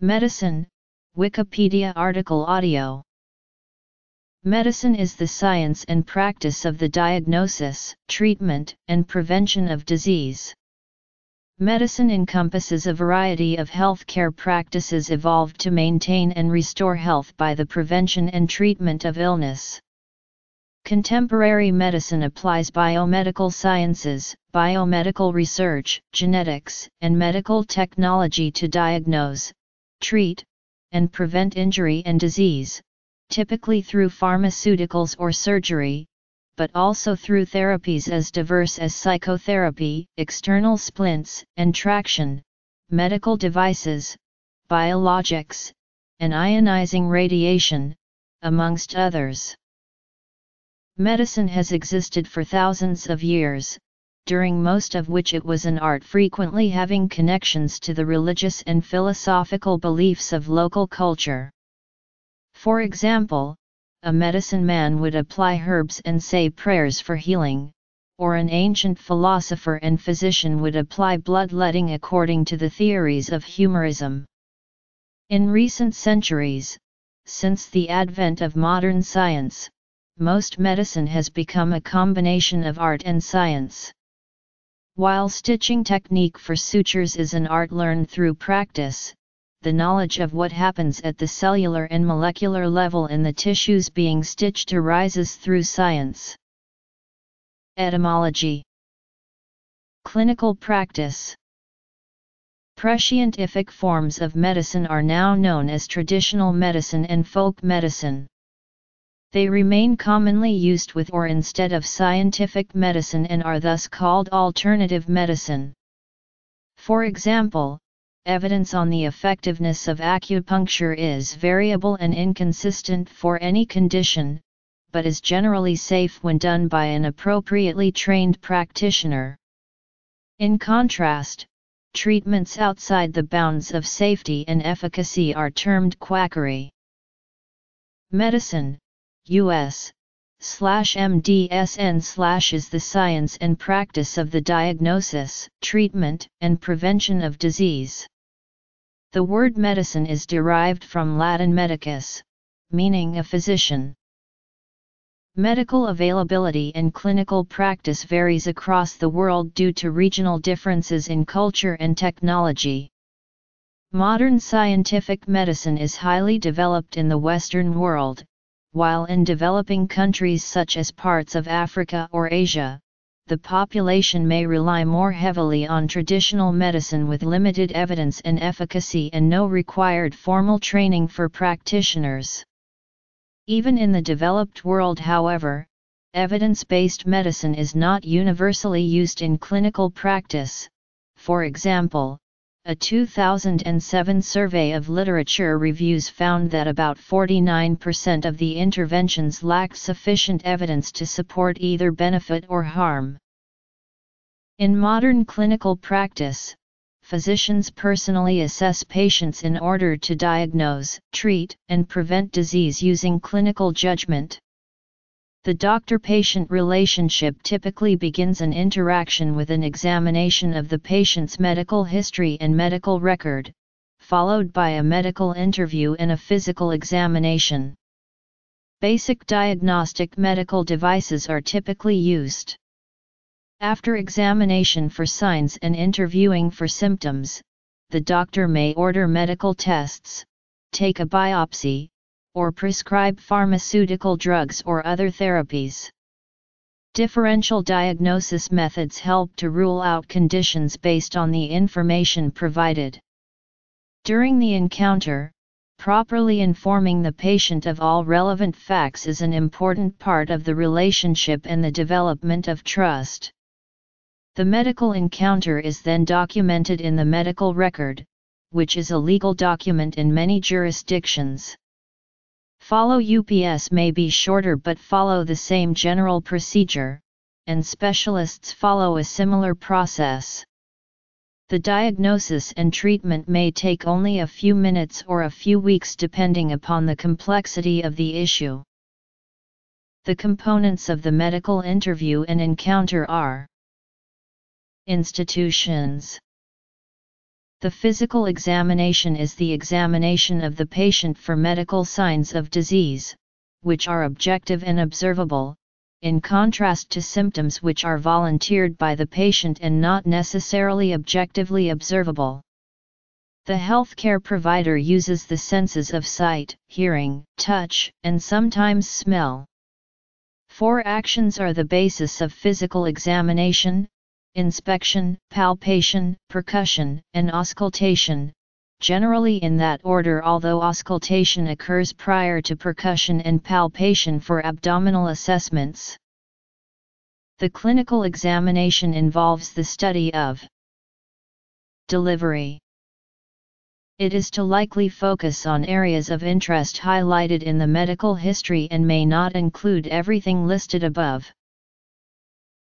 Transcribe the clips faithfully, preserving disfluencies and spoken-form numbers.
Medicine, Wikipedia article audio. Medicine is the science and practice of the diagnosis, treatment, and prevention of disease. Medicine encompasses a variety of healthcare practices evolved to maintain and restore health by the prevention and treatment of illness. Contemporary medicine applies biomedical sciences, biomedical research, genetics, and medical technology to diagnose, treat, and prevent injury and disease, typically through pharmaceuticals or surgery, but also through therapies as diverse as psychotherapy, external splints and traction, medical devices, biologics, and ionizing radiation, amongst others. Medicine has existed for thousands of years, during most of which it was an art frequently having connections to the religious and philosophical beliefs of local culture. For example, a medicine man would apply herbs and say prayers for healing, or an ancient philosopher and physician would apply bloodletting according to the theories of humorism. In recent centuries, since the advent of modern science, most medicine has become a combination of art and science. While stitching technique for sutures is an art learned through practice, the knowledge of what happens at the cellular and molecular level in the tissues being stitched arises through science. Etymology. Clinical practice. Prescientific forms of medicine are now known as traditional medicine and folk medicine. They remain commonly used with or instead of scientific medicine and are thus called alternative medicine. For example, evidence on the effectiveness of acupuncture is variable and inconsistent for any condition, but is generally safe when done by an appropriately trained practitioner. In contrast, treatments outside the bounds of safety and efficacy are termed quackery. Medicine, U S slash M D S N slash is the science and practice of the diagnosis, treatment, and prevention of disease. The word medicine is derived from Latin medicus, meaning a physician. Medical availability and clinical practice varies across the world due to regional differences in culture and technology. Modern scientific medicine is highly developed in the Western world, while in developing countries such as parts of Africa or Asia, the population may rely more heavily on traditional medicine with limited evidence and efficacy and no required formal training for practitioners. Even in the developed world, however, evidence-based medicine is not universally used in clinical practice. For example, a two thousand seven survey of literature reviews found that about forty-nine percent of the interventions lacked sufficient evidence to support either benefit or harm. In modern clinical practice, physicians personally assess patients in order to diagnose, treat, and prevent disease using clinical judgment. The doctor-patient relationship typically begins an interaction with an examination of the patient's medical history and medical record, followed by a medical interview and a physical examination. Basic diagnostic medical devices are typically used. After examination for signs and interviewing for symptoms, the doctor may order medical tests, take a biopsy, or prescribe pharmaceutical drugs or other therapies. Differential diagnosis methods help to rule out conditions based on the information provided. During the encounter, properly informing the patient of all relevant facts is an important part of the relationship and the development of trust. The medical encounter is then documented in the medical record, which is a legal document in many jurisdictions. Follow-ups may be shorter but follow the same general procedure, and specialists follow a similar process. The diagnosis and treatment may take only a few minutes or a few weeks depending upon the complexity of the issue. The components of the medical interview and encounter are: Institutions. The physical examination is the examination of the patient for medical signs of disease, which are objective and observable, in contrast to symptoms which are volunteered by the patient and not necessarily objectively observable. The healthcare provider uses the senses of sight, hearing, touch, and sometimes smell. Four actions are the basis of physical examination: inspection, palpation, percussion, and auscultation, generally in that order, although auscultation occurs prior to percussion and palpation for abdominal assessments. The clinical examination involves the study of delivery. It is to likely focus on areas of interest highlighted in the medical history and may not include everything listed above.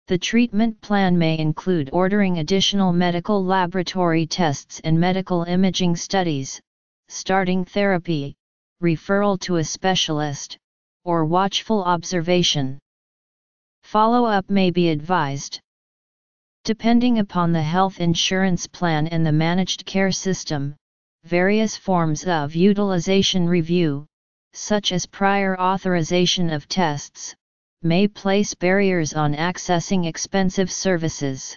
The treatment plan may include ordering additional medical laboratory tests and medical imaging studies, starting therapy, referral to a specialist, or watchful observation. Follow-up may be advised. Depending upon the health insurance plan and the managed care system, various forms of utilization review, such as prior authorization of tests, may place barriers on accessing expensive services.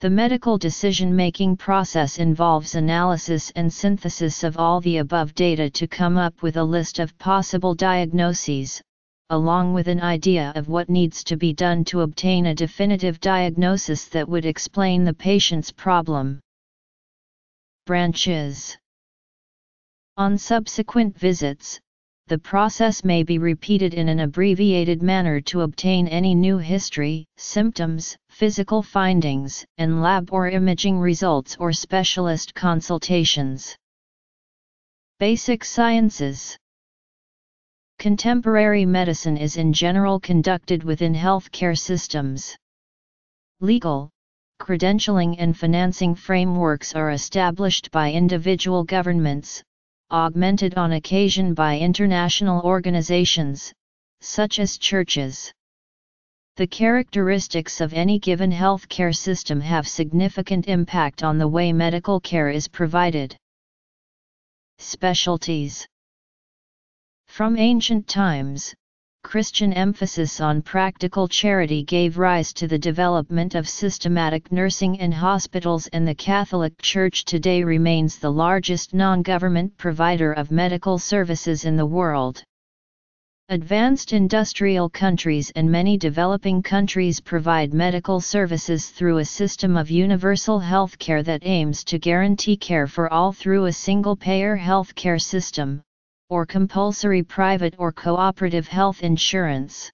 The medical decision-making process involves analysis and synthesis of all the above data to come up with a list of possible diagnoses, along with an idea of what needs to be done to obtain a definitive diagnosis that would explain the patient's problem. Branches. On subsequent visits, the process may be repeated in an abbreviated manner to obtain any new history, symptoms, physical findings, and lab or imaging results or specialist consultations. Basic sciences. Contemporary medicine is in general conducted within healthcare systems. Legal, credentialing and financing frameworks are established by individual governments, augmented on occasion by international organizations, such as churches. The characteristics of any given healthcare system have significant impact on the way medical care is provided. Specialties. From ancient times, Christian emphasis on practical charity gave rise to the development of systematic nursing in hospitals, and the Catholic Church today remains the largest non-government provider of medical services in the world. Advanced industrial countries and many developing countries provide medical services through a system of universal healthcare that aims to guarantee care for all through a single-payer healthcare system, or compulsory private or cooperative health insurance.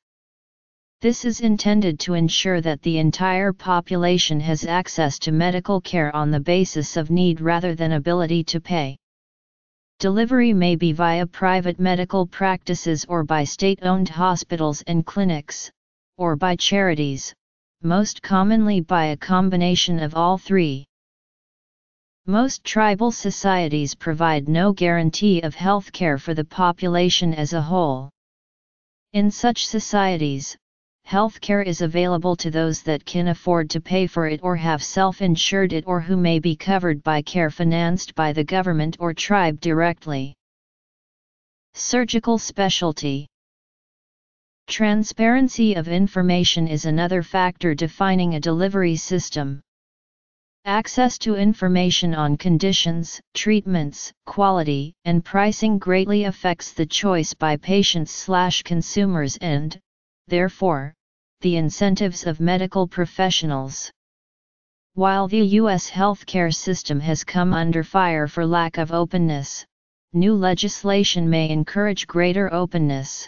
This is intended to ensure that the entire population has access to medical care on the basis of need rather than ability to pay. Delivery may be via private medical practices or by state-owned hospitals and clinics, or by charities, most commonly by a combination of all three. Most tribal societies provide no guarantee of health care for the population as a whole. In such societies, health care is available to those that can afford to pay for it or have self-insured it, or who may be covered by care financed by the government or tribe directly. Surgical specialty. Transparency of information is another factor defining a delivery system. Access to information on conditions, treatments, quality, and pricing greatly affects the choice by patients/consumers and, therefore, the incentives of medical professionals. While the U S healthcare system has come under fire for lack of openness, new legislation may encourage greater openness.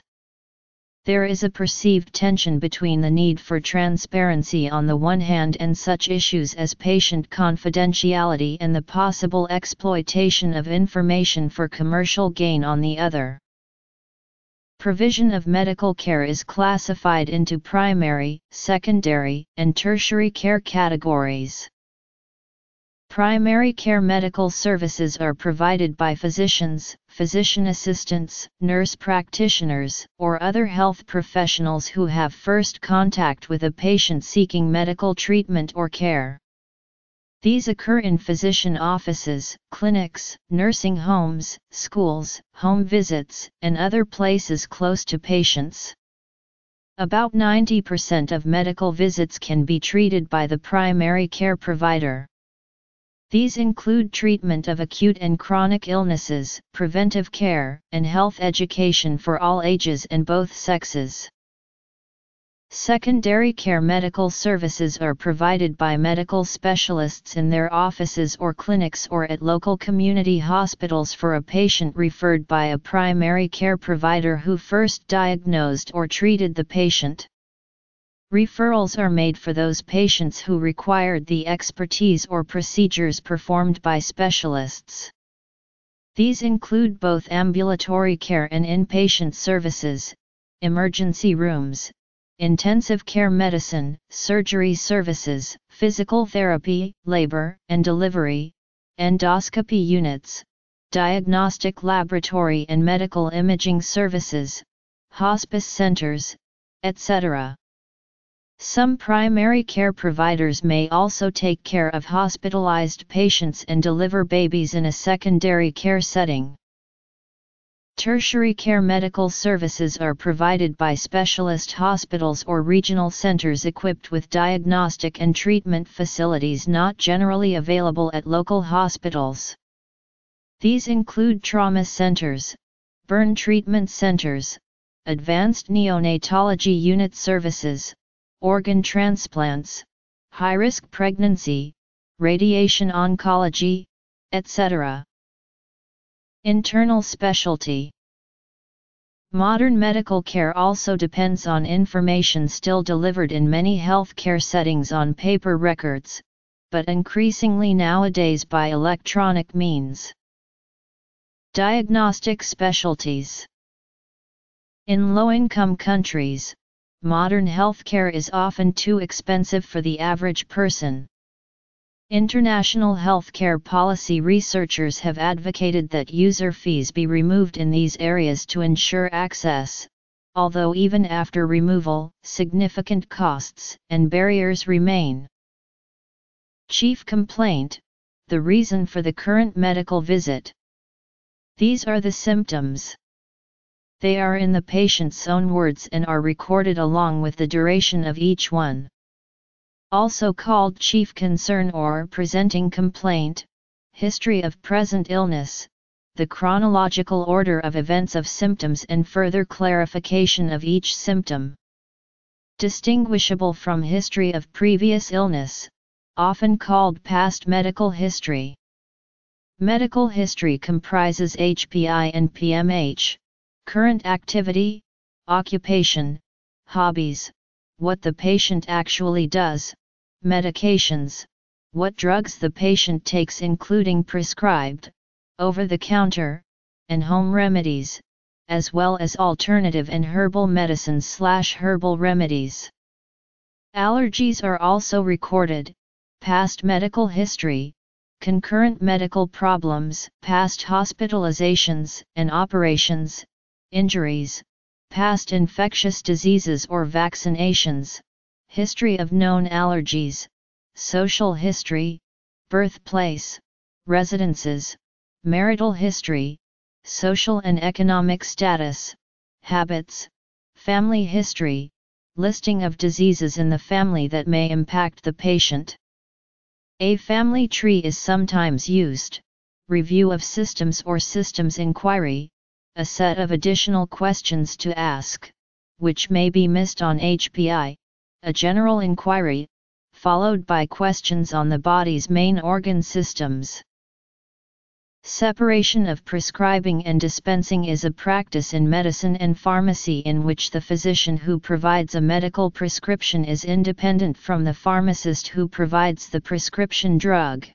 There is a perceived tension between the need for transparency on the one hand and such issues as patient confidentiality and the possible exploitation of information for commercial gain on the other. Provision of medical care is classified into primary, secondary, and tertiary care categories. Primary care medical services are provided by physicians, physician assistants, nurse practitioners, or other health professionals who have first contact with a patient seeking medical treatment or care. These occur in physician offices, clinics, nursing homes, schools, home visits, and other places close to patients. About ninety percent of medical visits can be treated by the primary care provider. These include treatment of acute and chronic illnesses, preventive care, and health education for all ages and both sexes. Secondary care medical services are provided by medical specialists in their offices or clinics or at local community hospitals for a patient referred by a primary care provider who first diagnosed or treated the patient. Referrals are made for those patients who required the expertise or procedures performed by specialists. These include both ambulatory care and inpatient services, emergency rooms, intensive care medicine, surgery services, physical therapy, labor and delivery, endoscopy units, diagnostic laboratory and medical imaging services, hospice centers, et cetera. Some primary care providers may also take care of hospitalized patients and deliver babies in a secondary care setting. Tertiary care medical services are provided by specialist hospitals or regional centers equipped with diagnostic and treatment facilities not generally available at local hospitals. These include trauma centers, burn treatment centers, advanced neonatology unit services, organ transplants, high-risk pregnancy, radiation oncology, et cetera. Internal specialty. Modern medical care also depends on information still delivered in many healthcare settings on paper records, but increasingly nowadays by electronic means. Diagnostic specialties. In low-income countries, modern healthcare is often too expensive for the average person. International healthcare policy researchers have advocated that user fees be removed in these areas to ensure access, although even after removal, significant costs and barriers remain. Chief complaint: the reason for the current medical visit. These are the symptoms. They are in the patient's own words and are recorded along with the duration of each one. Also called chief concern or presenting complaint, history of present illness, the chronological order of events of symptoms and further clarification of each symptom. Distinguishable from history of previous illness, often called past medical history. Medical history comprises H P I and P M H. Current activity, occupation, hobbies, what the patient actually does, medications, what drugs the patient takes including prescribed, over-the-counter, and home remedies, as well as alternative and herbal medicines slash herbal remedies. Allergies are also recorded, past medical history, concurrent medical problems, past hospitalizations and operations, injuries, past infectious diseases or vaccinations, history of known allergies, social history, birthplace, residences, marital history, social and economic status, habits, family history, listing of diseases in the family that may impact the patient. A family tree is sometimes used, review of systems or systems inquiry, a set of additional questions to ask, which may be missed on H P I, a general inquiry, followed by questions on the body's main organ systems. Separation of prescribing and dispensing is a practice in medicine and pharmacy in which the physician who provides a medical prescription is independent from the pharmacist who provides the prescription drug.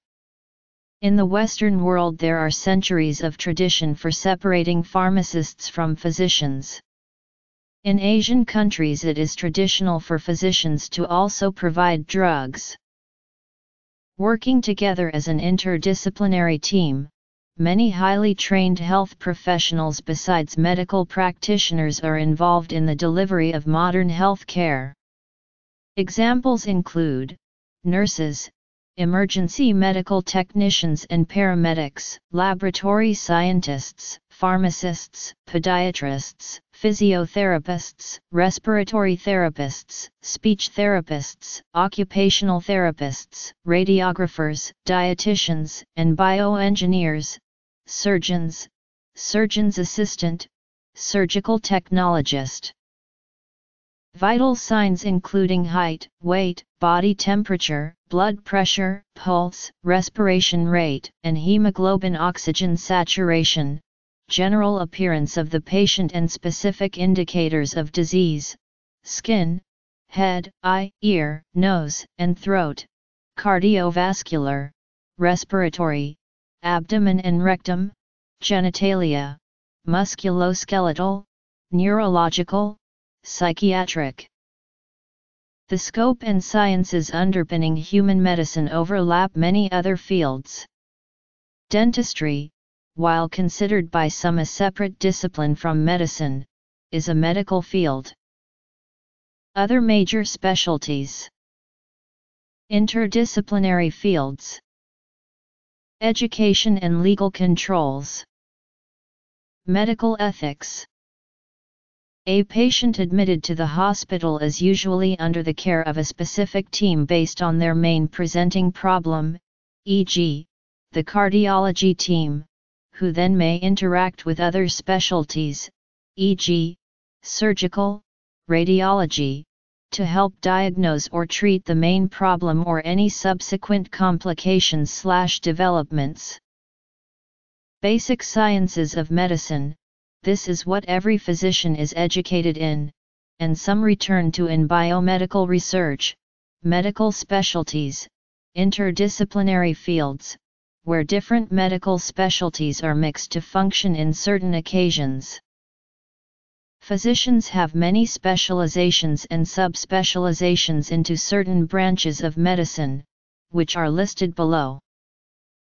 In the Western world there are centuries of tradition for separating pharmacists from physicians. In Asian countries it is traditional for physicians to also provide drugs. Working together as an interdisciplinary team, many highly trained health professionals besides medical practitioners are involved in the delivery of modern health care. Examples include nurses, emergency medical technicians and paramedics, laboratory scientists, pharmacists, podiatrists, physiotherapists, respiratory therapists, speech therapists, occupational therapists, radiographers, dietitians, and bioengineers, surgeons, surgeon's assistant, surgical technologist. Vital signs including height, weight, body temperature, blood pressure, pulse, respiration rate, and hemoglobin oxygen saturation, general appearance of the patient and specific indicators of disease, skin, head, eye, ear, nose, and throat, cardiovascular, respiratory, abdomen and rectum, genitalia, musculoskeletal, neurological, psychiatric. The scope and sciences underpinning human medicine overlap many other fields. Dentistry, while considered by some a separate discipline from medicine, is a medical field. Other major specialties. Interdisciplinary fields. Education and legal controls. Medical ethics. A patient admitted to the hospital is usually under the care of a specific team based on their main presenting problem, for example, the cardiology team, who then may interact with other specialties, for example, surgical, radiology, to help diagnose or treat the main problem or any subsequent complications/developments. Basic sciences of medicine. This is what every physician is educated in, and some return to in biomedical research, medical specialties, interdisciplinary fields, where different medical specialties are mixed to function in certain occasions. Physicians have many specializations and subspecializations into certain branches of medicine, which are listed below.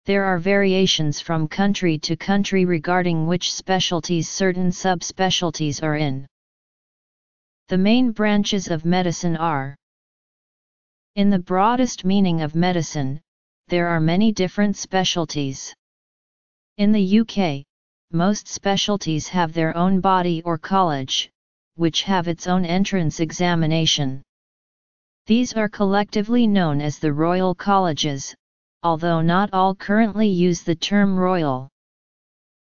There are variations from country to country regarding which specialties certain subspecialties are in. The main branches of medicine are. In the broadest meaning of medicine, there are many different specialties. In the U K, most specialties have their own body or college, which have its own entrance examination. These are collectively known as the Royal Colleges, although not all currently use the term royal.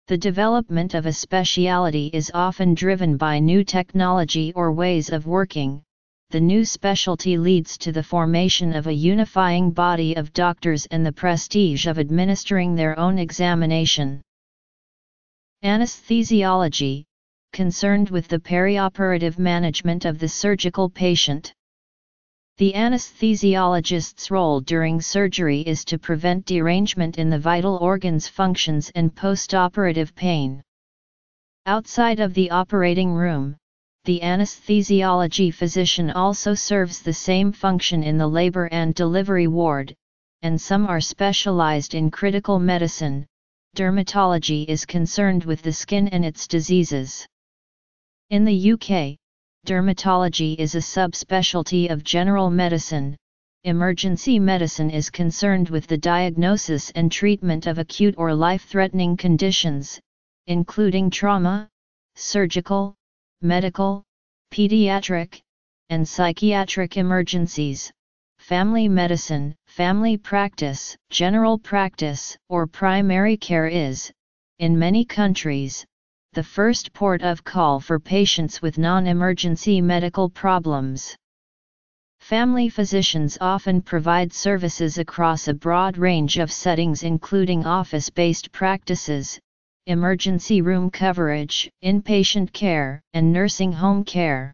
The development of a specialty is often driven by new technology or ways of working. The new specialty leads to the formation of a unifying body of doctors and the prestige of administering their own examination. Anesthesiology, concerned with the perioperative management of the surgical patient. The anesthesiologist's role during surgery is to prevent derangement in the vital organs' functions and postoperative pain. Outside of the operating room, the anesthesiology physician also serves the same function in the labor and delivery ward, and some are specialized in critical medicine. Dermatology is concerned with the skin and its diseases. In the U K, dermatology is a subspecialty of general medicine. Emergency medicine is concerned with the diagnosis and treatment of acute or life-threatening conditions, including trauma, surgical, medical, pediatric, and psychiatric emergencies, family medicine, family practice, general practice, or primary care is, in many countries, the first port of call for patients with non-emergency medical problems. Family physicians often provide services across a broad range of settings including office-based practices, emergency room coverage, inpatient care, and nursing home care.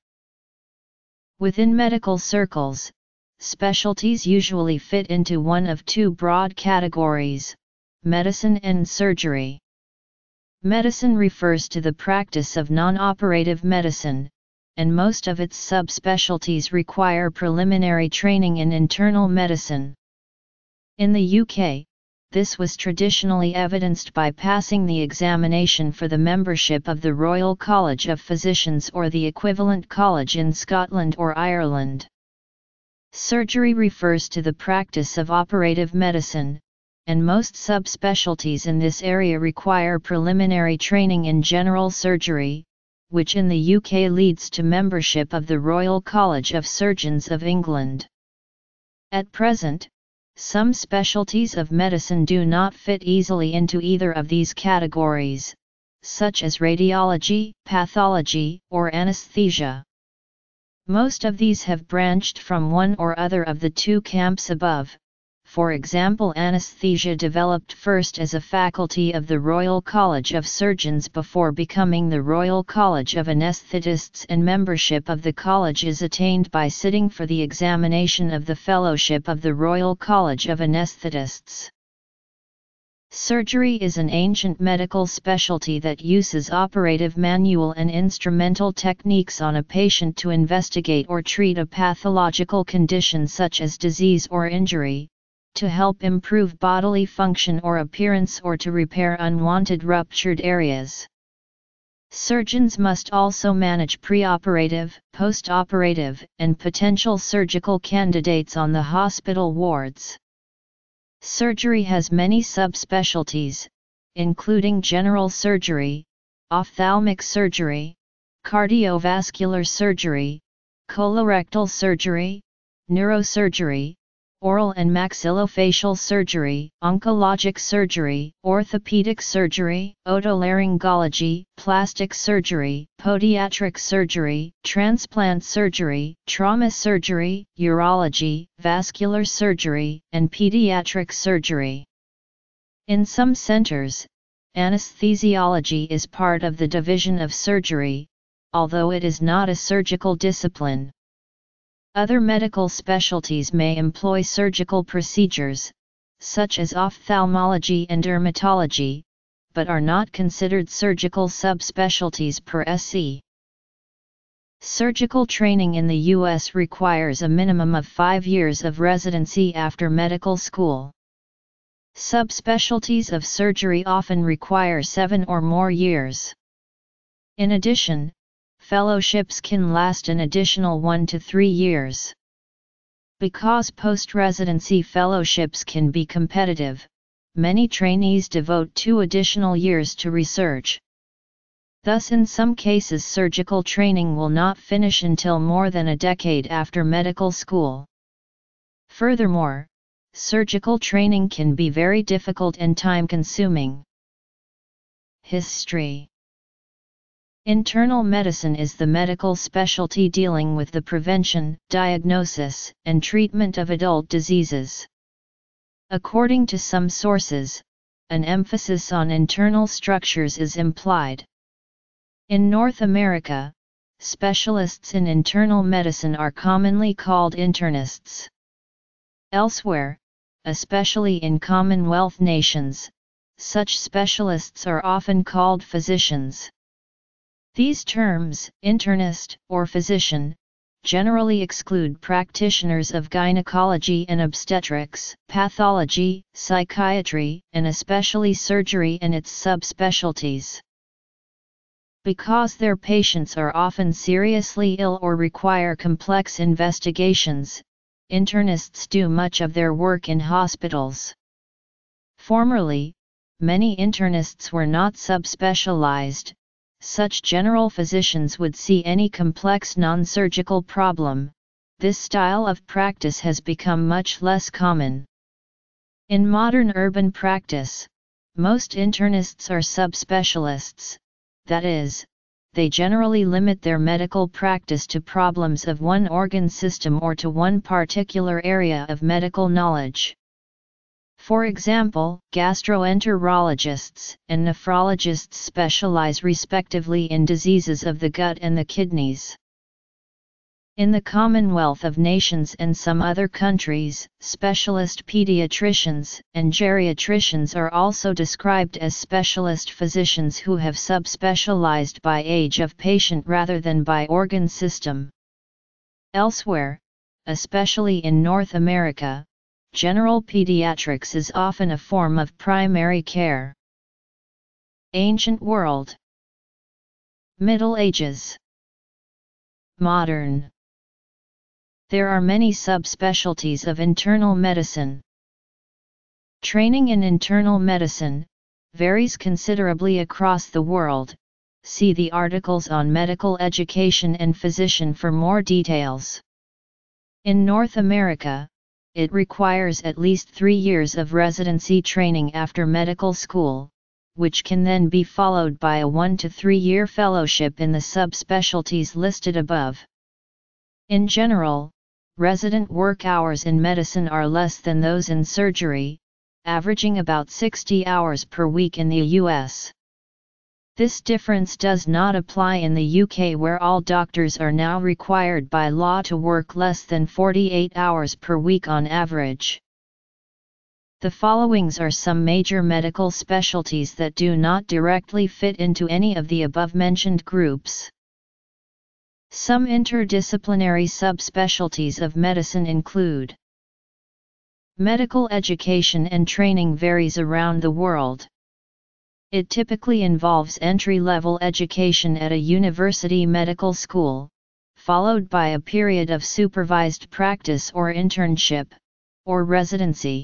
Within medical circles, specialties usually fit into one of two broad categories, medicine and surgery. Medicine refers to the practice of non-operative medicine, and most of its subspecialties require preliminary training in internal medicine. In the U K, this was traditionally evidenced by passing the examination for the membership of the Royal College of Physicians or the equivalent college in Scotland or Ireland. Surgery refers to the practice of operative medicine, and most subspecialties in this area require preliminary training in general surgery, which in the U K leads to membership of the Royal College of Surgeons of England. At present, some specialties of medicine do not fit easily into either of these categories, such as radiology, pathology, or anesthesia. Most of these have branched from one or other of the two camps above. For example, anesthesia developed first as a faculty of the Royal College of Surgeons before becoming the Royal College of Anesthetists, and membership of the college is attained by sitting for the examination of the Fellowship of the Royal College of Anesthetists. Surgery is an ancient medical specialty that uses operative manual and instrumental techniques on a patient to investigate or treat a pathological condition such as disease or injury, to help improve bodily function or appearance, or to repair unwanted ruptured areas. Surgeons must also manage preoperative, postoperative, and potential surgical candidates on the hospital wards. Surgery has many subspecialties, including general surgery, ophthalmic surgery, cardiovascular surgery, colorectal surgery, neurosurgery, oral and maxillofacial surgery, oncologic surgery, orthopedic surgery, otolaryngology, plastic surgery, podiatric surgery, transplant surgery, trauma surgery, urology, vascular surgery, and pediatric surgery. In some centers, anesthesiology is part of the division of surgery, although it is not a surgical discipline. Other medical specialties may employ surgical procedures, such as ophthalmology and dermatology, but are not considered surgical subspecialties per S E. Surgical training in the U S requires a minimum of five years of residency after medical school. Subspecialties of surgery often require seven or more years. In addition, fellowships can last an additional one to three years. Because post-residency fellowships can be competitive, many trainees devote two additional years to research. Thus, in some cases, surgical training will not finish until more than a decade after medical school. Furthermore, surgical training can be very difficult and time-consuming. History. Internal medicine is the medical specialty dealing with the prevention, diagnosis, and treatment of adult diseases. According to some sources, an emphasis on internal structures is implied. In North America, specialists in internal medicine are commonly called internists. Elsewhere, especially in Commonwealth nations, such specialists are often called physicians. These terms, internist or physician, generally exclude practitioners of gynecology and obstetrics, pathology, psychiatry, and especially surgery and its subspecialties. Because their patients are often seriously ill or require complex investigations, internists do much of their work in hospitals. Formerly, many internists were not subspecialized. Such general physicians would see any complex non-surgical problem. This style of practice has become much less common. In modern urban practice, most internists are subspecialists, that is, they generally limit their medical practice to problems of one organ system or to one particular area of medical knowledge. For example, gastroenterologists and nephrologists specialize respectively in diseases of the gut and the kidneys. In the Commonwealth of Nations and some other countries, specialist pediatricians and geriatricians are also described as specialist physicians who have subspecialized by age of patient rather than by organ system. Elsewhere, especially in North America, general pediatrics is often a form of primary care. Ancient world, Middle Ages, Modern. there are many subspecialties of internal medicine. Training in internal medicine varies considerably across the world. See the articles on medical education and physician for more details. In North America, it requires at least three years of residency training after medical school, which can then be followed by a one to three year fellowship in the subspecialties listed above. In general, resident work hours in medicine are less than those in surgery, averaging about sixty hours per week in the U S This difference does not apply in the U K, where all doctors are now required by law to work less than forty-eight hours per week on average. The followings are some major medical specialties that do not directly fit into any of the above-mentioned groups. Some interdisciplinary subspecialties of medicine include: medical education and training varies around the world. It typically involves entry-level education at a university medical school, followed by a period of supervised practice or internship, or residency.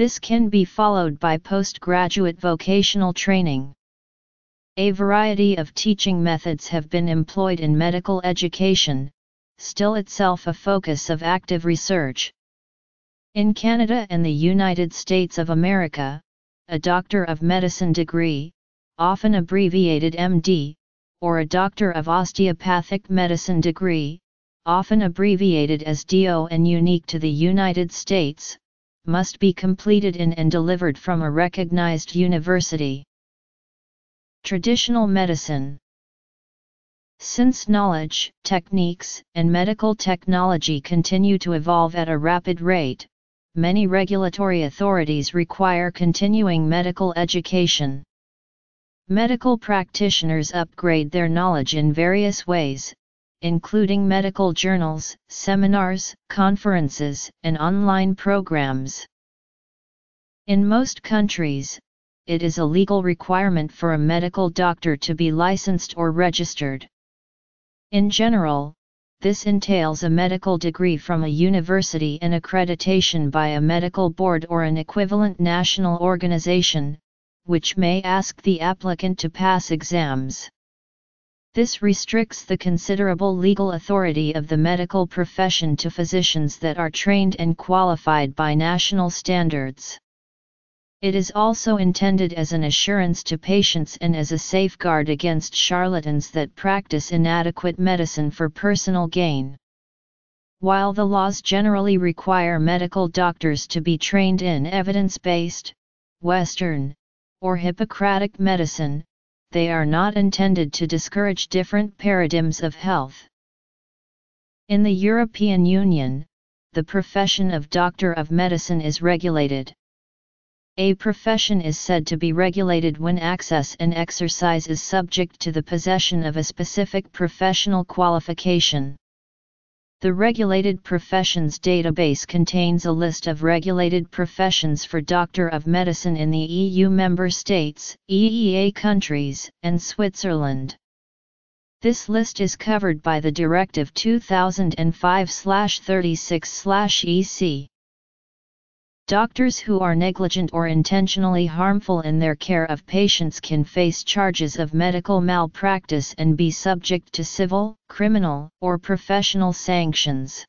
This can be followed by postgraduate vocational training. A variety of teaching methods have been employed in medical education, still itself a focus of active research. In Canada and the United States of America, a Doctor of Medicine degree, often abbreviated M D, or a Doctor of Osteopathic Medicine degree, often abbreviated as D O and unique to the United States, must be completed in and delivered from a recognized university. Traditional medicine. Since knowledge, techniques, and medical technology continue to evolve at a rapid rate, many regulatory authorities require continuing medical education. Medical practitioners upgrade their knowledge in various ways, including medical journals, seminars, conferences, and online programs. In most countries, it is a legal requirement for a medical doctor to be licensed or registered. In general, this entails a medical degree from a university and accreditation by a medical board or an equivalent national organization, which may ask the applicant to pass exams. This restricts the considerable legal authority of the medical profession to physicians that are trained and qualified by national standards. It is also intended as an assurance to patients and as a safeguard against charlatans that practice inadequate medicine for personal gain. While the laws generally require medical doctors to be trained in evidence-based, Western, or Hippocratic medicine, they are not intended to discourage different paradigms of health. In the European Union, the profession of Doctor of Medicine is regulated. A profession is said to be regulated when access and exercise is subject to the possession of a specific professional qualification. The Regulated Professions Database contains a list of regulated professions for Doctor of Medicine in the E U member states, E E A countries, and Switzerland. This list is covered by the Directive two thousand five thirty-six E C. Doctors who are negligent or intentionally harmful in their care of patients can face charges of medical malpractice and be subject to civil, criminal, or professional sanctions.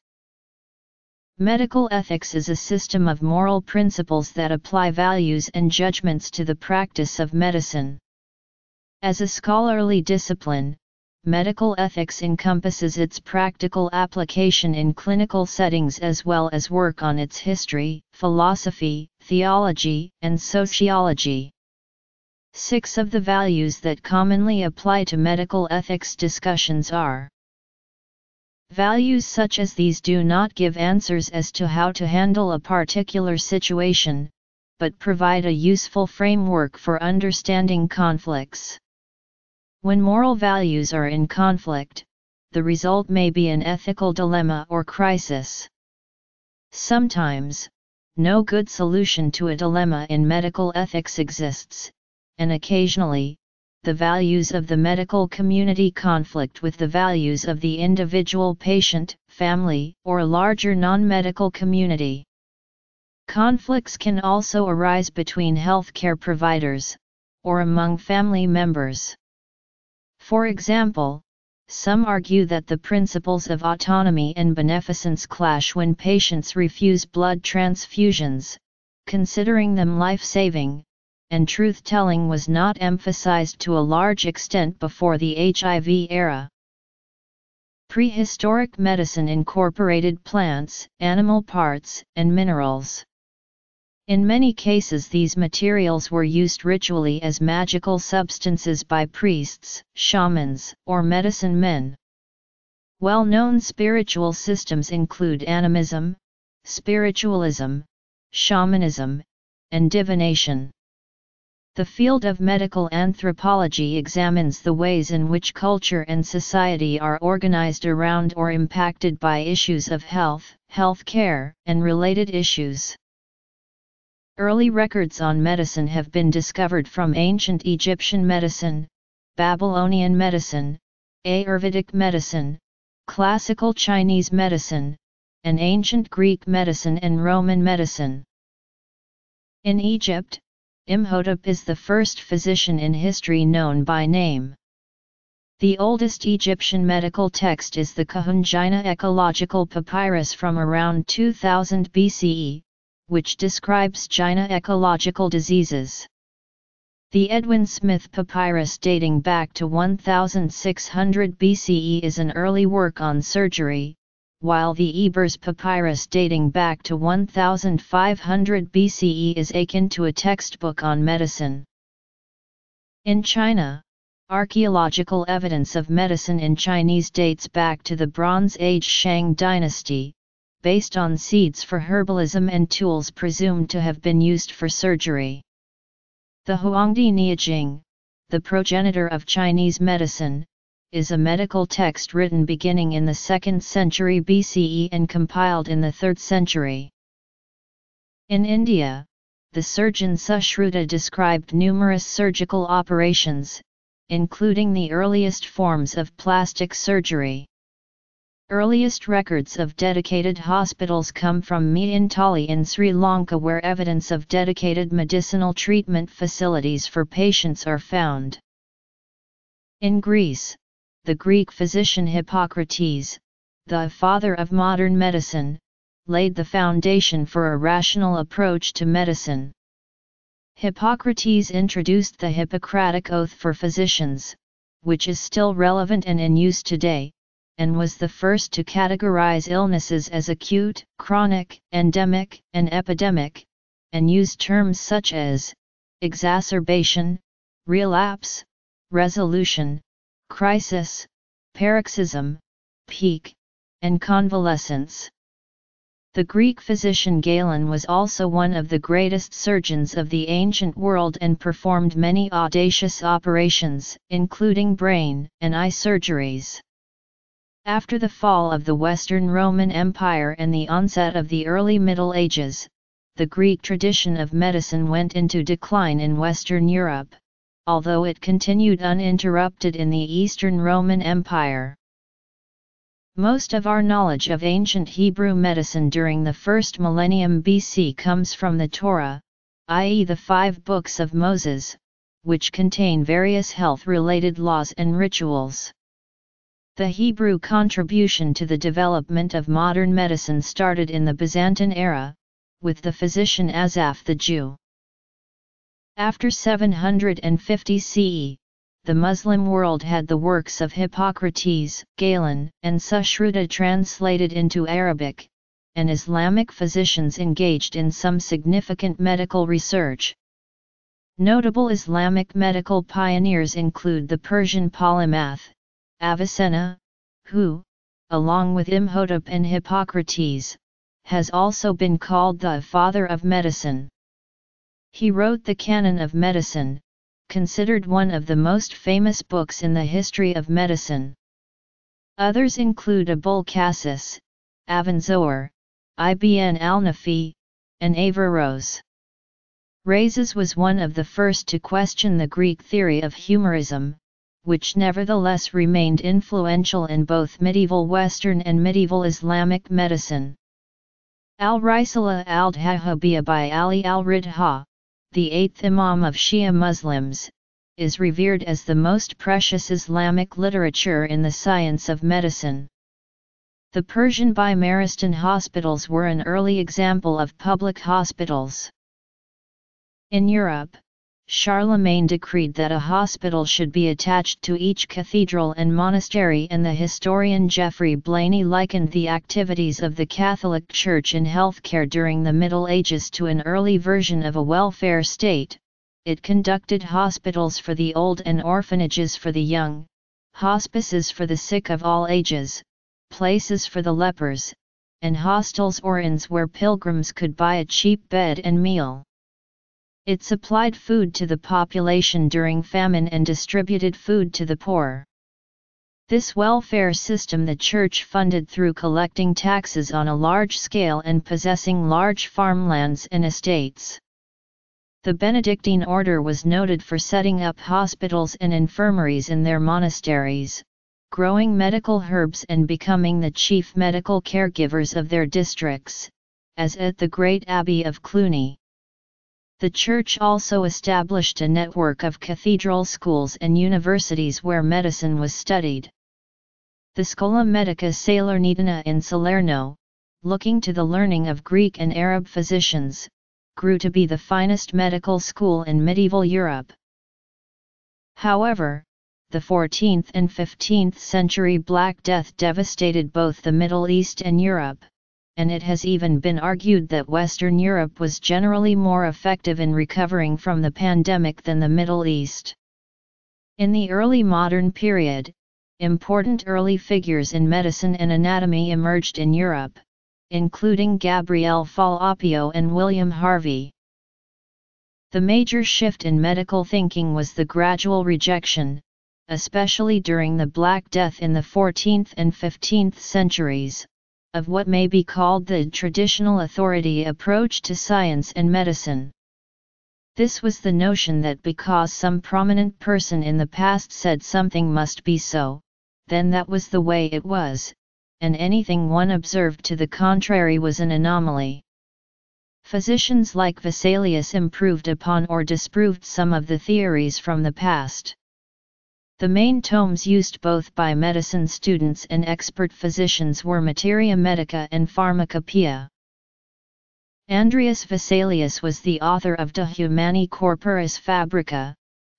Medical ethics is a system of moral principles that apply values and judgments to the practice of medicine. As a scholarly discipline, medical ethics encompasses its practical application in clinical settings as well as work on its history, philosophy, theology, and sociology. Six of the values that commonly apply to medical ethics discussions are: values such as these do not give answers as to how to handle a particular situation, but provide a useful framework for understanding conflicts. When moral values are in conflict, the result may be an ethical dilemma or crisis. Sometimes, no good solution to a dilemma in medical ethics exists, and occasionally, the values of the medical community conflict with the values of the individual patient, family, or larger non-medical community. Conflicts can also arise between healthcare providers, or among family members. For example, some argue that the principles of autonomy and beneficence clash when patients refuse blood transfusions, considering them life-saving, and truth-telling was not emphasized to a large extent before the H I V era. Prehistoric medicine incorporated plants, animal parts, and minerals. In many cases, these materials were used ritually as magical substances by priests, shamans, or medicine men. Well-known spiritual systems include animism, spiritualism, shamanism, and divination. The field of medical anthropology examines the ways in which culture and society are organized around or impacted by issues of health, healthcare, and related issues. Early records on medicine have been discovered from ancient Egyptian medicine, Babylonian medicine, Ayurvedic medicine, classical Chinese medicine, and ancient Greek medicine and Roman medicine. In Egypt, Imhotep is the first physician in history known by name. The oldest Egyptian medical text is the Kahungina ecological papyrus from around two thousand B C E, which describes Gina ecological diseases. The Edwin Smith papyrus dating back to one thousand six hundred B C E is an early work on surgery, while the Ebers papyrus dating back to one thousand five hundred B C E is akin to a textbook on medicine. In China, archaeological evidence of medicine in Chinese dates back to the Bronze Age Shang dynasty, based on seeds for herbalism and tools presumed to have been used for surgery. The Huangdi Niajing, the progenitor of Chinese medicine, is a medical text written beginning in the second century B C E and compiled in the third century. In India, the surgeon Sushruta described numerous surgical operations, including the earliest forms of plastic surgery. Earliest records of dedicated hospitals come from Meedantali in Sri Lanka, where evidence of dedicated medicinal treatment facilities for patients are found. In Greece, the Greek physician Hippocrates, the father of modern medicine, laid the foundation for a rational approach to medicine. Hippocrates introduced the Hippocratic Oath for physicians, which is still relevant and in use today, and was the first to categorize illnesses as acute, chronic, endemic, and epidemic, and used terms such as exacerbation, relapse, resolution, crisis, paroxysm, peak, and convalescence. The Greek physician Galen was also one of the greatest surgeons of the ancient world and performed many audacious operations, including brain and eye surgeries. After the fall of the Western Roman Empire and the onset of the early Middle Ages, the Greek tradition of medicine went into decline in Western Europe, although it continued uninterrupted in the Eastern Roman Empire. Most of our knowledge of ancient Hebrew medicine during the first millennium B C comes from the Torah, that is the five books of Moses, which contain various health-related laws and rituals. The Hebrew contribution to the development of modern medicine started in the Byzantine era, with the physician Asaph the Jew. After seven hundred fifty C E, the Muslim world had the works of Hippocrates, Galen, and Sushruta translated into Arabic, and Islamic physicians engaged in some significant medical research. Notable Islamic medical pioneers include the Persian polymath, Avicenna, who, along with Imhotep and Hippocrates, has also been called the father of medicine. He wrote the Canon of Medicine, considered one of the most famous books in the history of medicine. Others include Abul Qasis, Avanzoar, Ibn al-Nafi, and Averroes. Rhazes was one of the first to question the Greek theory of humorism, which nevertheless remained influential in both medieval Western and medieval Islamic medicine. Al-Risala al-Dhahabiyya by Ali al-Ridha, the eighth Imam of Shia Muslims, is revered as the most precious Islamic literature in the science of medicine. The Persian Bimaristan hospitals were an early example of public hospitals. In Europe, Charlemagne decreed that a hospital should be attached to each cathedral and monastery, and the historian Geoffrey Blainey likened the activities of the Catholic Church in healthcare during the Middle Ages to an early version of a welfare state. It conducted hospitals for the old and orphanages for the young, hospices for the sick of all ages, places for the lepers, and hostels or inns where pilgrims could buy a cheap bed and meal. It supplied food to the population during famine and distributed food to the poor. This welfare system the Church funded through collecting taxes on a large scale and possessing large farmlands and estates. The Benedictine order was noted for setting up hospitals and infirmaries in their monasteries, growing medical herbs and becoming the chief medical caregivers of their districts, as at the great Abbey of Cluny. The Church also established a network of cathedral schools and universities where medicine was studied. The Scola Medica Salernitana in Salerno, looking to the learning of Greek and Arab physicians, grew to be the finest medical school in medieval Europe. However, the fourteenth and fifteenth century Black Death devastated both the Middle East and Europe, and it has even been argued that Western Europe was generally more effective in recovering from the pandemic than the Middle East. In the early modern period, important early figures in medicine and anatomy emerged in Europe, including Gabriele Fallopio and William Harvey. The major shift in medical thinking was the gradual rejection, especially during the Black Death in the fourteenth and fifteenth centuries, of what may be called the traditional authority approach to science and medicine. This was the notion that because some prominent person in the past said something must be so, then that was the way it was, and anything one observed to the contrary was an anomaly. Physicians like Vesalius improved upon or disproved some of the theories from the past. The main tomes used both by medicine students and expert physicians were Materia Medica and Pharmacopoeia. Andreas Vesalius was the author of De Humani Corporis Fabrica,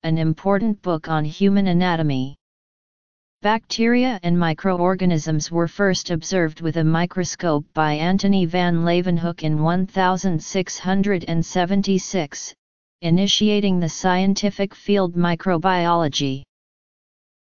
an important book on human anatomy. Bacteria and microorganisms were first observed with a microscope by Antony van Leeuwenhoek in one thousand six hundred seventy-six, initiating the scientific field microbiology.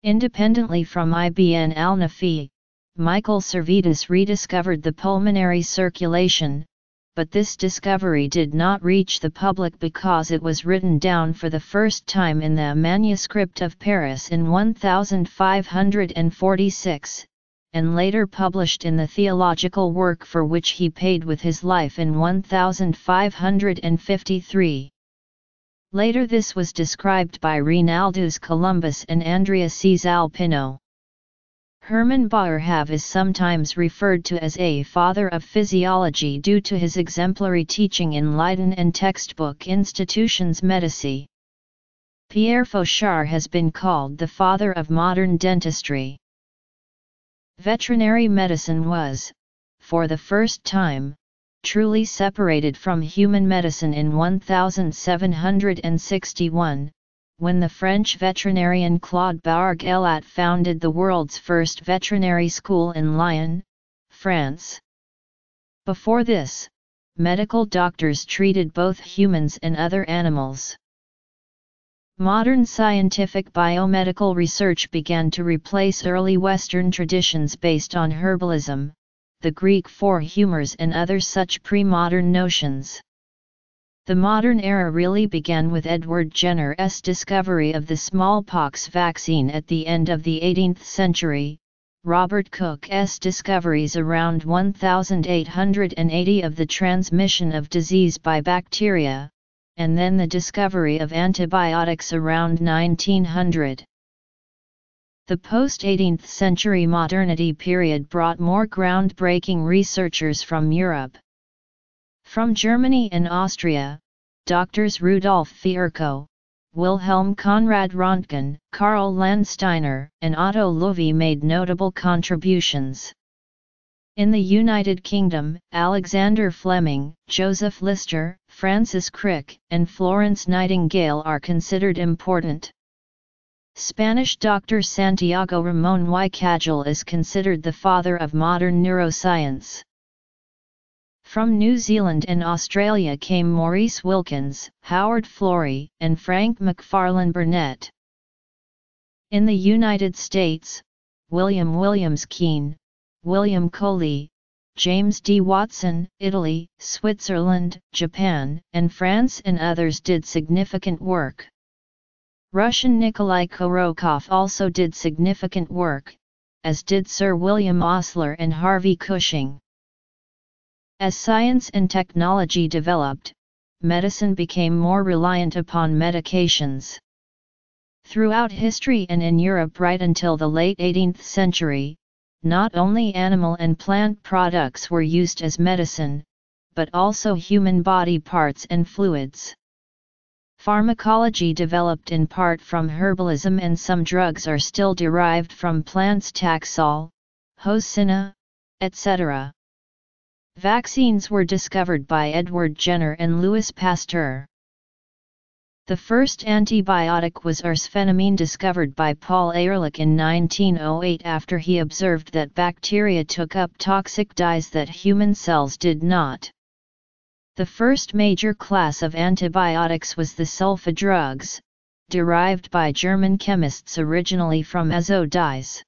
Independently from Ibn al-Nafi, Michael Servetus rediscovered the pulmonary circulation, but this discovery did not reach the public because it was written down for the first time in the manuscript of Paris in one thousand five hundred forty-six, and later published in the theological work for which he paid with his life in one thousand five hundred fifty-three. Later this was described by Reinaldus Columbus and Andrea Cisalpino. Hermann Boerhaave is sometimes referred to as a father of physiology due to his exemplary teaching in Leiden and textbook institutions Medici. Pierre Fauchard has been called the father of modern dentistry. Veterinary medicine was, for the first time, truly separated from human medicine in one thousand seven hundred sixty-one. When the French veterinarian Claude Barguelat founded the world's first veterinary school in Lyon, France. Before this, medical doctors treated both humans and other animals. Modern scientific biomedical research began to replace early Western traditions based on herbalism, the Greek four humors and other such pre-modern notions. The modern era really began with Edward Jenner's discovery of the smallpox vaccine at the end of the eighteenth century, Robert Cook's discoveries around one thousand eight hundred eighty of the transmission of disease by bacteria, and then the discovery of antibiotics around nineteen hundred. The post-eighteenth century modernity period brought more groundbreaking researchers from Europe. From Germany and Austria, doctors Rudolf Virchow, Wilhelm Conrad Röntgen, Karl Landsteiner, and Otto Loewi made notable contributions. In the United Kingdom, Alexander Fleming, Joseph Lister, Francis Crick, and Florence Nightingale are considered important. Spanish doctor Santiago Ramón y Cajal is considered the father of modern neuroscience. From New Zealand and Australia came Maurice Wilkins, Howard Florey, and Frank McFarlane Burnett. In the United States, William Williams Keane, William Coley, James D. Watson, Italy, Switzerland, Japan, and France and others did significant work. Russian Nikolai Korokov also did significant work, as did Sir William Osler and Harvey Cushing. As science and technology developed, medicine became more reliant upon medications. Throughout history and in Europe right until the late eighteenth century, not only animal and plant products were used as medicine, but also human body parts and fluids. Pharmacology developed in part from herbalism, and some drugs are still derived from plants, Taxol, Hosina, et cetera. Vaccines were discovered by Edward Jenner and Louis Pasteur. The first antibiotic was arsphenamine, discovered by Paul Ehrlich in nineteen oh eight after he observed that bacteria took up toxic dyes that human cells did not. The first major class of antibiotics was the sulfa drugs, derived by German chemists originally from azo dyes.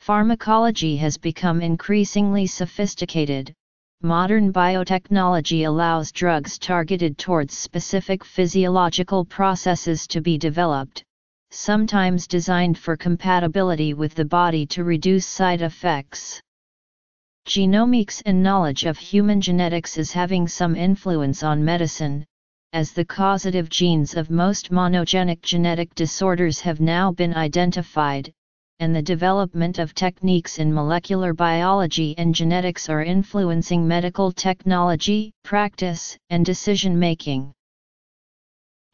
Pharmacology has become increasingly sophisticated. Modern biotechnology allows drugs targeted towards specific physiological processes to be developed, sometimes designed for compatibility with the body to reduce side effects. Genomics and knowledge of human genetics is having some influence on medicine, as the causative genes of most monogenic genetic disorders have now been identified, and the development of techniques in molecular biology and genetics are influencing medical technology, practice, and decision-making.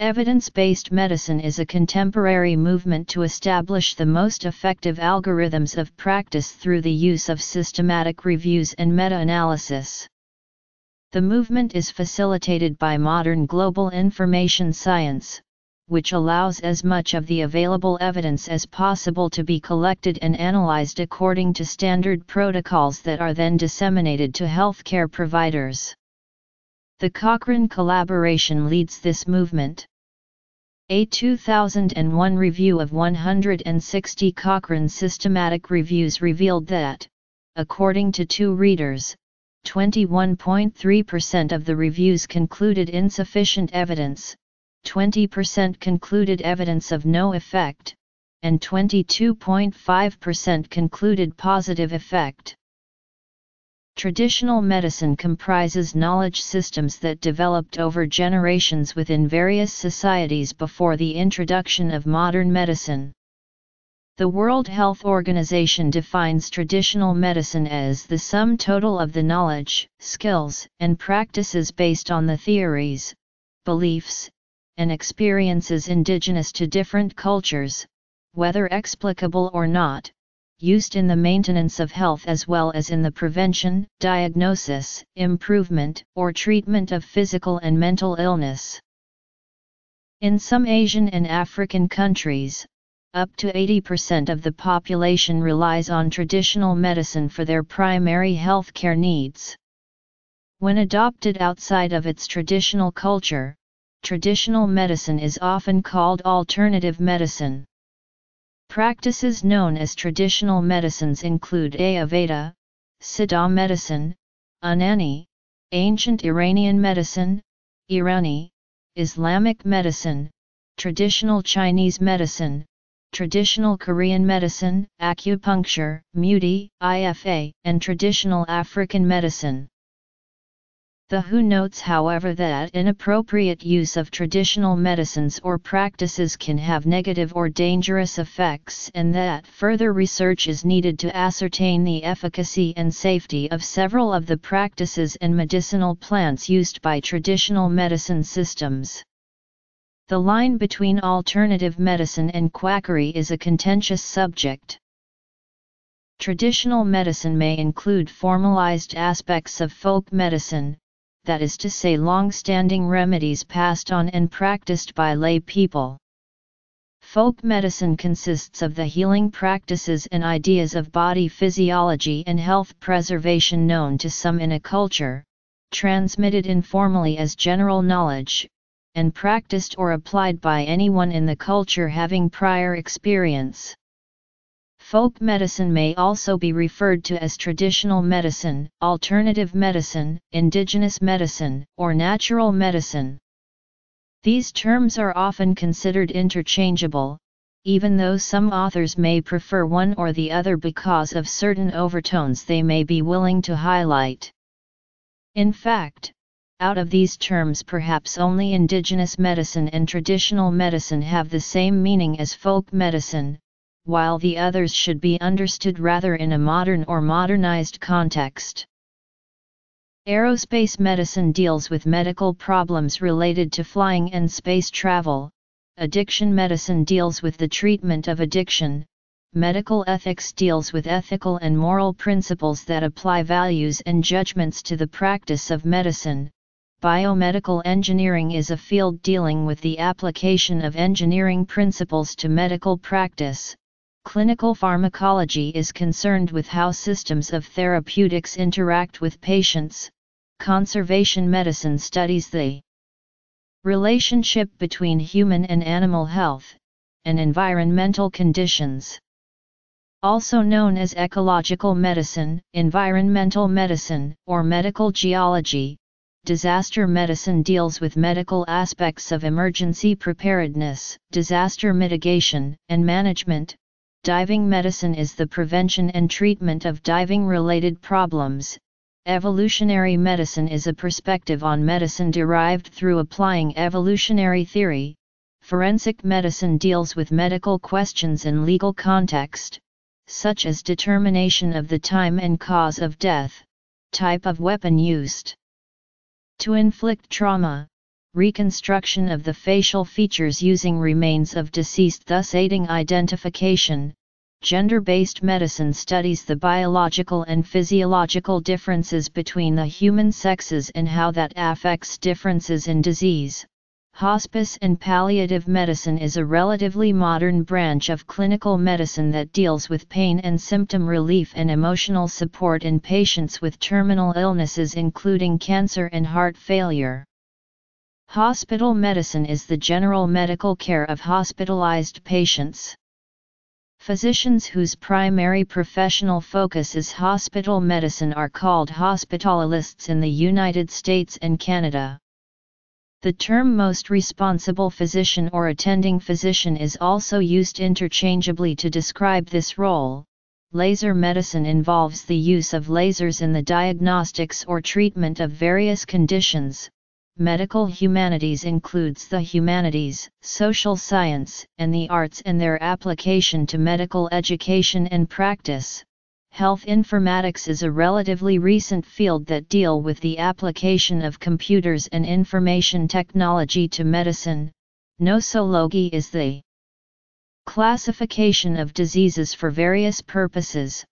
Evidence-based medicine is a contemporary movement to establish the most effective algorithms of practice through the use of systematic reviews and meta-analysis. The movement is facilitated by modern global information science, which allows as much of the available evidence as possible to be collected and analyzed according to standard protocols that are then disseminated to healthcare providers. The Cochrane Collaboration leads this movement. A two thousand one review of one hundred sixty Cochrane systematic reviews revealed that, according to two readers, twenty-one point three percent of the reviews concluded insufficient evidence, twenty percent concluded evidence of no effect, and twenty-two point five percent concluded positive effect. Traditional medicine comprises knowledge systems that developed over generations within various societies before the introduction of modern medicine. The World Health Organization defines traditional medicine as the sum total of the knowledge, skills, and practices based on the theories, beliefs, and experiences indigenous to different cultures, whether explicable or not, used in the maintenance of health as well as in the prevention, diagnosis, improvement, or treatment of physical and mental illness. In some Asian and African countries, up to eighty percent of the population relies on traditional medicine for their primary health care needs. When adopted outside of its traditional culture, traditional medicine is often called alternative medicine. Practices known as traditional medicines include Ayurveda, Siddha medicine, Unani, ancient Iranian medicine, Irani, Islamic medicine, traditional Chinese medicine, traditional Korean medicine, acupuncture, Mudi, I F A, and traditional African medicine. The W H O notes, however, that inappropriate use of traditional medicines or practices can have negative or dangerous effects, and that further research is needed to ascertain the efficacy and safety of several of the practices and medicinal plants used by traditional medicine systems. The line between alternative medicine and quackery is a contentious subject. Traditional medicine may include formalized aspects of folk medicine, that is to say, long-standing remedies passed on and practiced by lay people. Folk medicine consists of the healing practices and ideas of body physiology and health preservation known to some in a culture, transmitted informally as general knowledge, and practiced or applied by anyone in the culture having prior experience. Folk medicine may also be referred to as traditional medicine, alternative medicine, indigenous medicine, or natural medicine. These terms are often considered interchangeable, even though some authors may prefer one or the other because of certain overtones they may be willing to highlight. In fact, out of these terms, perhaps only indigenous medicine and traditional medicine have the same meaning as folk medicine, while the others should be understood rather in a modern or modernized context. Aerospace medicine deals with medical problems related to flying and space travel. Addiction medicine deals with the treatment of addiction. Medical ethics deals with ethical and moral principles that apply values and judgments to the practice of medicine. Biomedical engineering is a field dealing with the application of engineering principles to medical practice. Clinical pharmacology is concerned with how systems of therapeutics interact with patients. Conservation medicine studies the relationship between human and animal health, and environmental conditions. Also known as ecological medicine, environmental medicine, or medical geology, disaster medicine deals with medical aspects of emergency preparedness, disaster mitigation, and management. Diving medicine is the prevention and treatment of diving-related problems. Evolutionary medicine is a perspective on medicine derived through applying evolutionary theory. Forensic medicine deals with medical questions in legal context, such as determination of the time and cause of death, type of weapon used to inflict trauma, reconstruction of the facial features using remains of deceased, thus aiding identification. Gender-based medicine studies the biological and physiological differences between the human sexes and how that affects differences in disease. Hospice and palliative medicine is a relatively modern branch of clinical medicine that deals with pain and symptom relief and emotional support in patients with terminal illnesses, including cancer and heart failure. Hospital medicine is the general medical care of hospitalized patients. Physicians whose primary professional focus is hospital medicine are called hospitalists in the United States and Canada. The term most responsible physician or attending physician is also used interchangeably to describe this role. Laser medicine involves the use of lasers in the diagnostics or treatment of various conditions. Medical humanities includes the humanities, social science, and the arts and their application to medical education and practice. Health informatics is a relatively recent field that deal with the application of computers and information technology to medicine. Nosology is the classification of diseases for various purposes.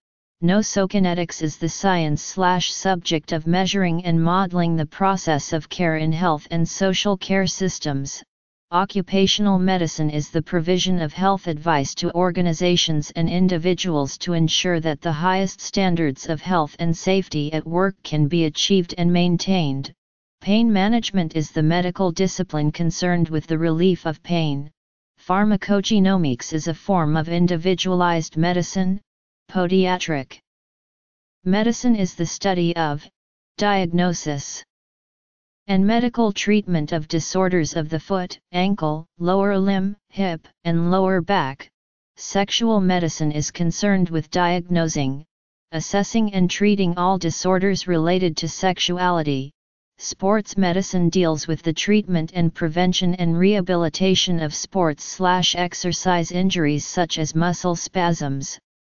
Nosokinetics is the science slash subject of measuring and modeling the process of care in health and social care systems. Occupational medicine is the provision of health advice to organizations and individuals to ensure that the highest standards of health and safety at work can be achieved and maintained. Pain management is the medical discipline concerned with the relief of pain. Pharmacogenomics is a form of individualized medicine. Podiatric medicine is the study of, diagnosis, and medical treatment of disorders of the foot, ankle, lower limb, hip, and lower back. Sexual medicine is concerned with diagnosing, assessing, and treating all disorders related to sexuality. sports medicine deals with the treatment and prevention and rehabilitation of sports/exercise injuries such as muscle spasms,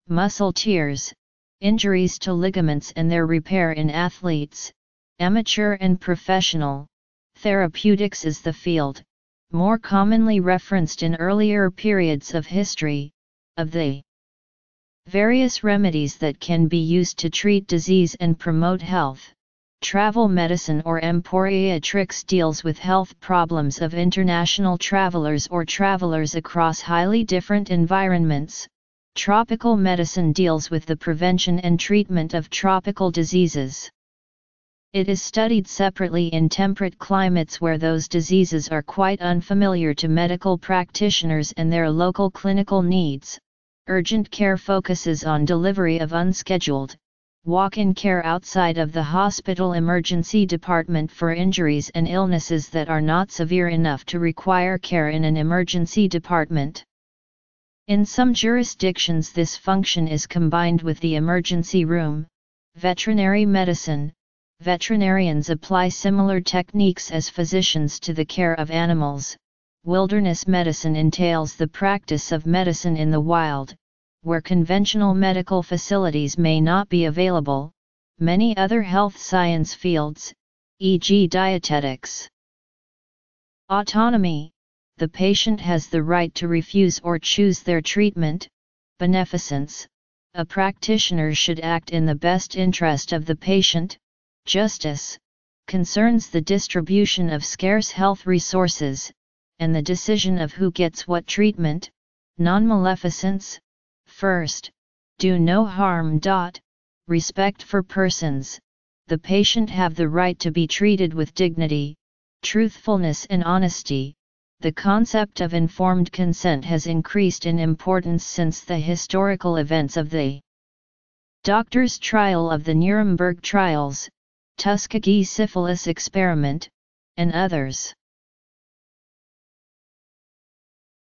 muscle tears, injuries to ligaments and their repair in athletes, amateur and professional. Therapeutics is the field, more commonly referenced in earlier periods of history, of the various remedies that can be used to treat disease and promote health. Travel medicine or emporiatrics deals with health problems of international travelers or travelers across highly different environments. Tropical medicine deals with the prevention and treatment of tropical diseases. It is studied separately in temperate climates where those diseases are quite unfamiliar to medical practitioners and their local clinical needs. Urgent care focuses on delivery of unscheduled, walk-in care outside of the hospital emergency department for injuries and illnesses that are not severe enough to require care in an emergency department. In some jurisdictions, this function is combined with the emergency room. Veterinary medicine. Veterinarians apply similar techniques as physicians to the care of animals. Wilderness medicine entails the practice of medicine in the wild, where conventional medical facilities may not be available. Many other health science fields, for example dietetics. Autonomy. The patient has the right to refuse or choose their treatment. Beneficence. A practitioner should act in the best interest of the patient. Justice. Concerns the distribution of scarce health resources, and the decision of who gets what treatment. Non-maleficence. First, do no harm. Respect for persons. The patient have the right to be treated with dignity, truthfulness and honesty. The concept of informed consent has increased in importance since the historical events of the doctor's trial of the Nuremberg trials, Tuskegee syphilis experiment, and others.